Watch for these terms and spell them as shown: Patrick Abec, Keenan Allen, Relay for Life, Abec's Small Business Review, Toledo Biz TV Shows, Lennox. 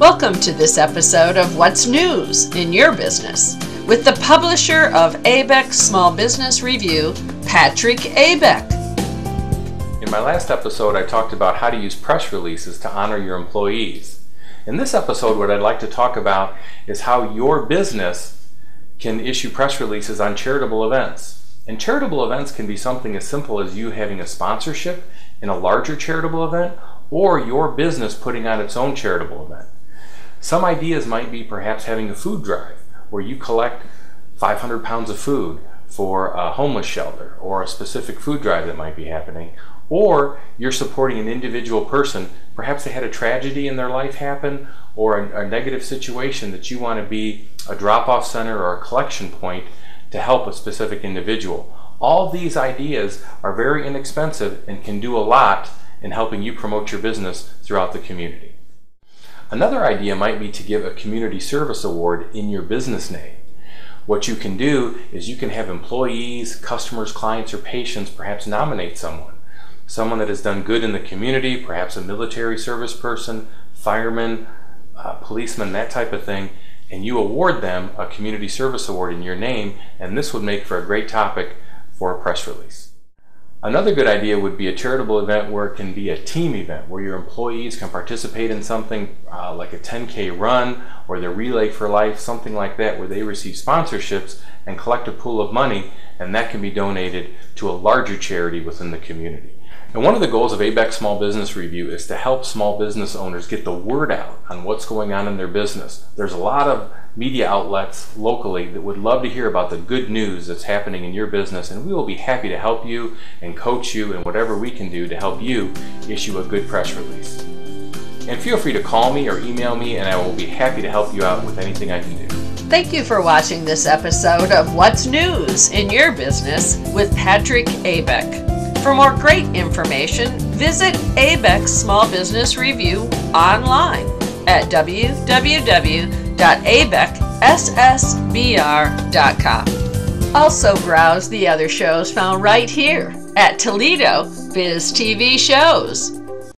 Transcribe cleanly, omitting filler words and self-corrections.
Welcome to this episode of What's News in Your Business with the publisher of Abec's Small Business Review, Patrick Abec. In my last episode, I talked about how to use press releases to honor your employees. In this episode, what I'd like to talk about is how your business can issue press releases on charitable events. And charitable events can be something as simple as you having a sponsorship in a larger charitable event, or your business putting on its own charitable event. Some ideas might be perhaps having a food drive where you collect 500 pounds of food for a homeless shelter or a specific food drive that might be happening, or you're supporting an individual person. Perhaps they had a tragedy in their life happen or a negative situation that you want to be a drop-off center or a collection point to help a specific individual. All these ideas are very inexpensive and can do a lot in helping you promote your business throughout the community. Another idea might be to give a community service award in your business name. What you can do is you can have employees, customers, clients, or patients perhaps nominate someone that has done good in the community, perhaps a military service person, fireman, policeman, that type of thing, and you award them a community service award in your name, and this would make for a great topic for a press release. Another good idea would be a charitable event where it can be a team event, where your employees can participate in something like a 10K run or the Relay for Life, something like that, where they receive sponsorships and collect a pool of money, and that can be donated to a larger charity within the community. And one of the goals of Abec's Small Business Review is to help small business owners get the word out on what's going on in their business. There's a lot of media outlets locally that would love to hear about the good news that's happening in your business, and we will be happy to help you and coach you in whatever we can do to help you issue a good press release. And feel free to call me or email me, and I will be happy to help you out with anything I can do. Thank you for watching this episode of What's News in Your Business with Patrick Abec. For more great information, visit Abec's Small Business Review online at www.abecssbr.com. Also browse the other shows found right here at Toledo Biz TV Shows.